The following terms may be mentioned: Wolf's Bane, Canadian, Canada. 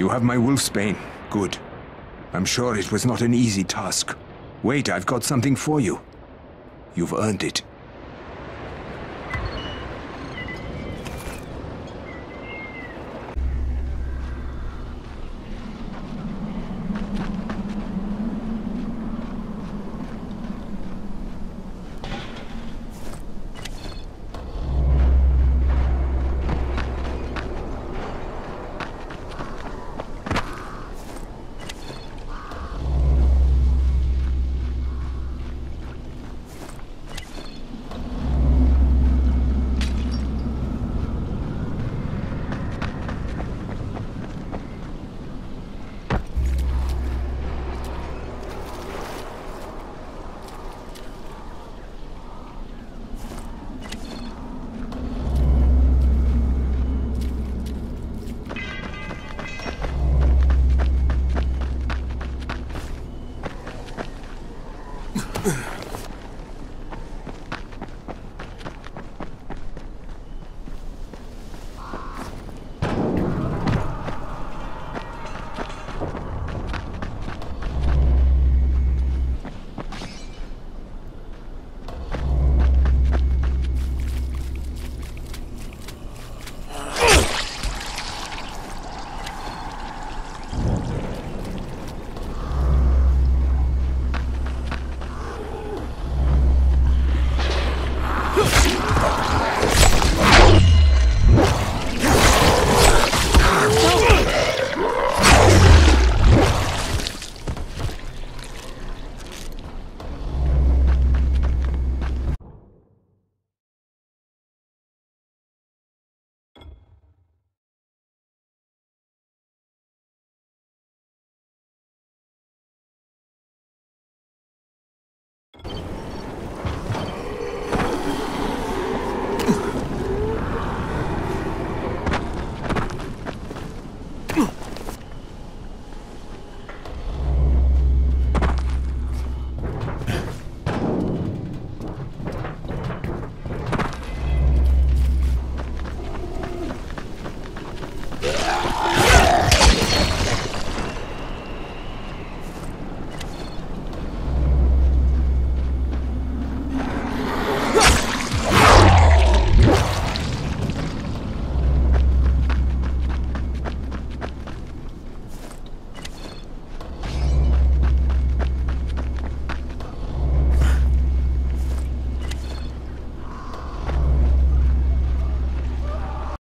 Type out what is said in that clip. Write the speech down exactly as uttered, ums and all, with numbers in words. You have my Wolf's Bane. Good. I'm sure it was not an easy task. Wait, I've got something for you. You've earned it.